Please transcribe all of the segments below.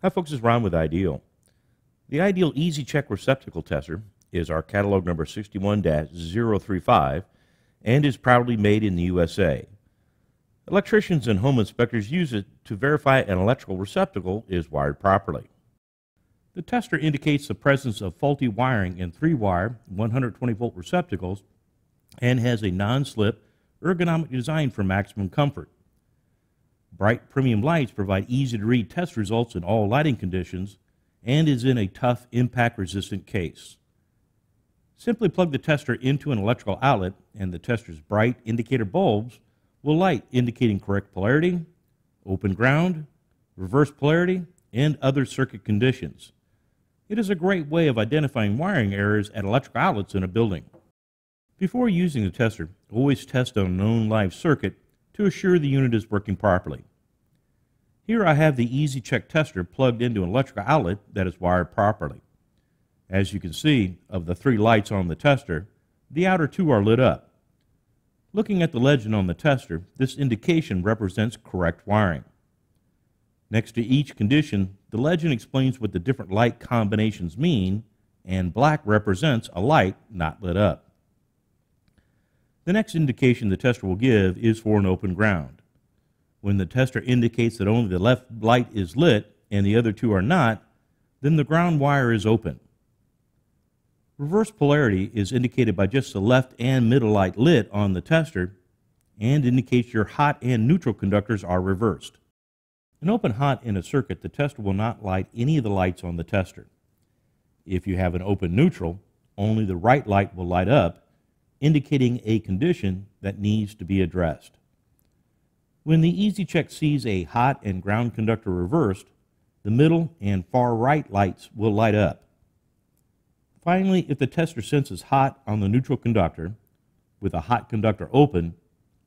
Hi folks, it's Ron with IDEAL. The IDEAL EZ-Check receptacle tester is our catalog number 61-035 and is proudly made in the USA. Electricians and home inspectors use it to verify an electrical receptacle is wired properly. The tester indicates the presence of faulty wiring in 3-wire 120-volt receptacles and has a non-slip ergonomic design for maximum comfort. Bright premium lights provide easy-to-read test results in all lighting conditions and is in a tough, impact-resistant case. Simply plug the tester into an electrical outlet and the tester's bright indicator bulbs will light, indicating correct polarity, open ground, reverse polarity, and other circuit conditions. It is a great way of identifying wiring errors at electrical outlets in a building. Before using the tester, always test on a known live circuit to assure the unit is working properly. Here I have the EZ-Check tester plugged into an electrical outlet that is wired properly. As you can see, of the 3 lights on the tester, the outer 2 are lit up. Looking at the legend on the tester, this indication represents correct wiring. Next to each condition, the legend explains what the different light combinations mean, and black represents a light not lit up. The next indication the tester will give is for an open ground. When the tester indicates that only the left light is lit and the other 2 are not, then the ground wire is open. Reverse polarity is indicated by just the left and middle light lit on the tester and indicates your hot and neutral conductors are reversed. An open hot in a circuit, the tester will not light any of the lights on the tester. If you have an open neutral, only the right light will light up, indicating a condition that needs to be addressed. When the EZ-Check sees a hot and ground conductor reversed, the middle and far right lights will light up. Finally, if the tester senses hot on the neutral conductor with a hot conductor open,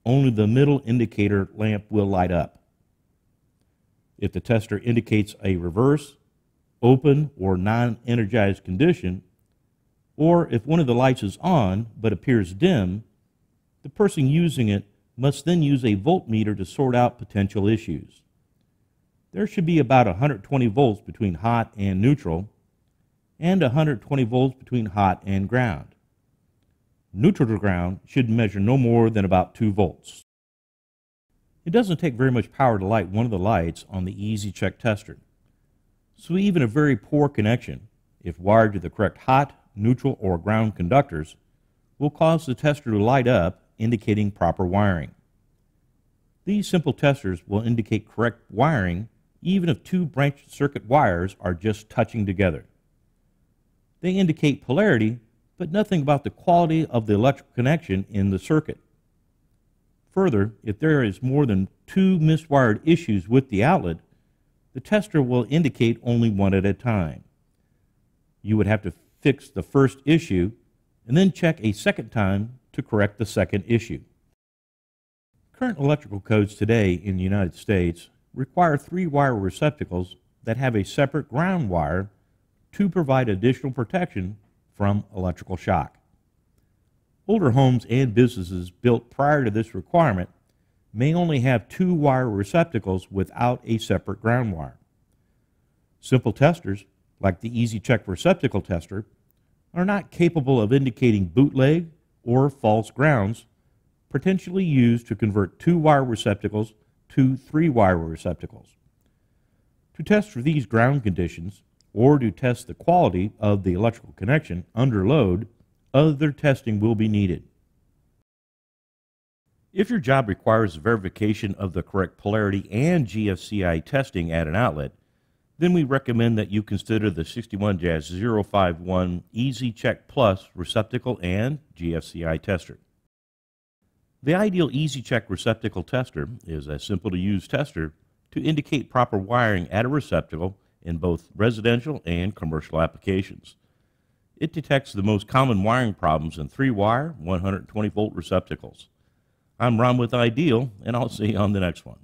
only the middle indicator lamp will light up. If the tester indicates a reverse, open, or non-energized condition, or if one of the lights is on but appears dim, the person using it must then use a voltmeter to sort out potential issues. There should be about 120 volts between hot and neutral, and 120 volts between hot and ground. Neutral to ground should measure no more than about 2 volts. It doesn't take very much power to light one of the lights on the EZ-Check tester, so even a very poor connection, if wired to the correct hot, neutral, or ground conductors, will cause the tester to light up, indicating proper wiring. These simple testers will indicate correct wiring even if 2 branched circuit wires are just touching together. They indicate polarity, but nothing about the quality of the electrical connection in the circuit. Further, if there is more than 2 miswired issues with the outlet, the tester will indicate only one at a time. You would have to fix the first issue and then check a second time to correct the second issue. Current electrical codes today in the United States require 3-wire receptacles that have a separate ground wire to provide additional protection from electrical shock. Older homes and businesses built prior to this requirement may only have 2-wire receptacles without a separate ground wire. Simple testers like the EZ-Check receptacle tester are not capable of indicating bootleg or false grounds potentially used to convert 2-wire receptacles to 3-wire receptacles. To test for these ground conditions or to test the quality of the electrical connection under load, other testing will be needed. If your job requires verification of the correct polarity and GFCI testing at an outlet, then we recommend that you consider the 61JAS051 EasyCheck Plus receptacle and GFCI tester. The IDEAL EasyCheck receptacle tester is a simple-to-use tester to indicate proper wiring at a receptacle in both residential and commercial applications. It detects the most common wiring problems in 3-wire, 120-volt receptacles. I'm Ron with IDEAL, and I'll see you on the next one.